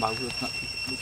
bau itu nak tutup.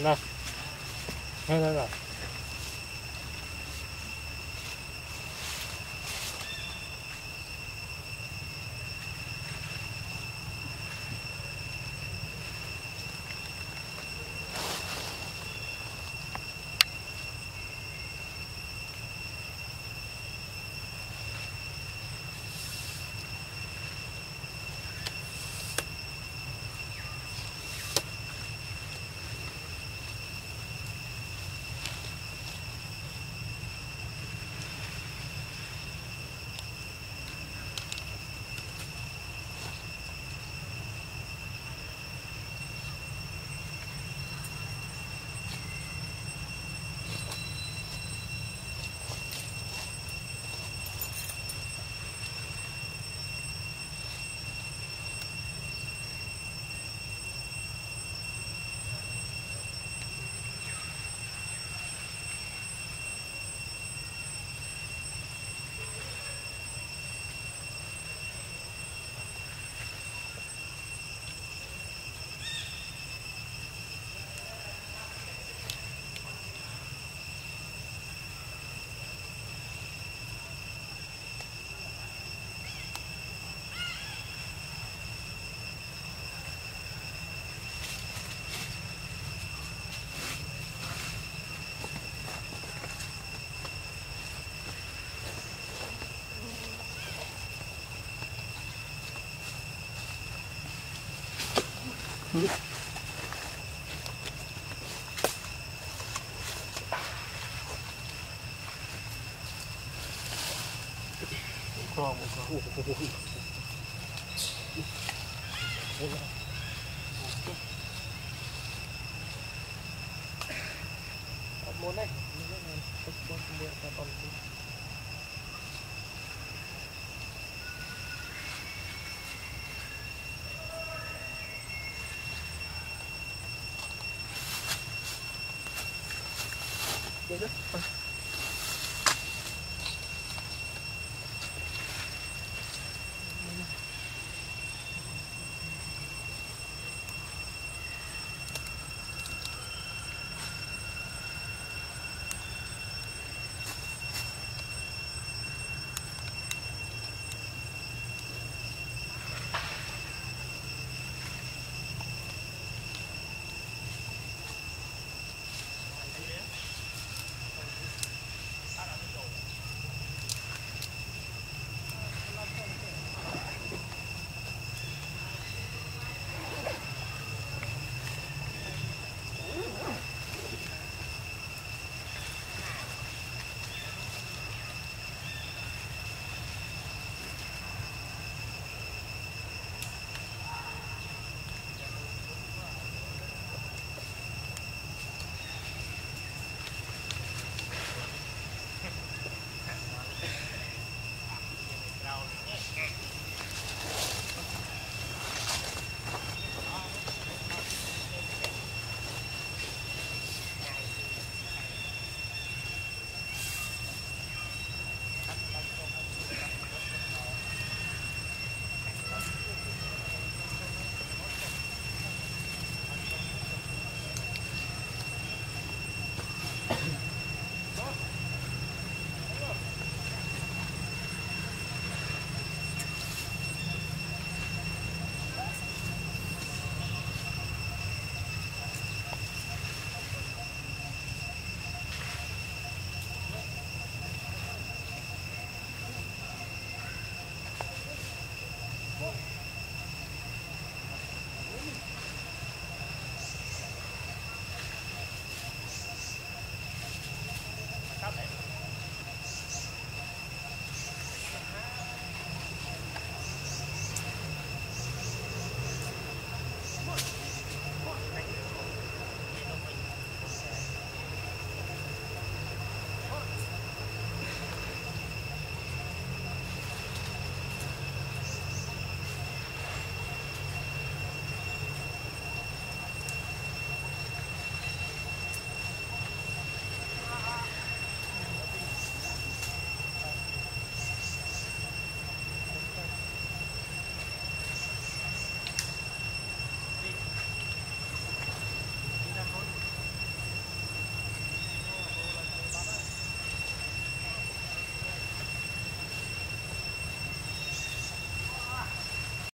나. 나. Hãy subscribe cho kênh Ghiền Mì Gõ để không bỏ lỡ những video hấp dẫn.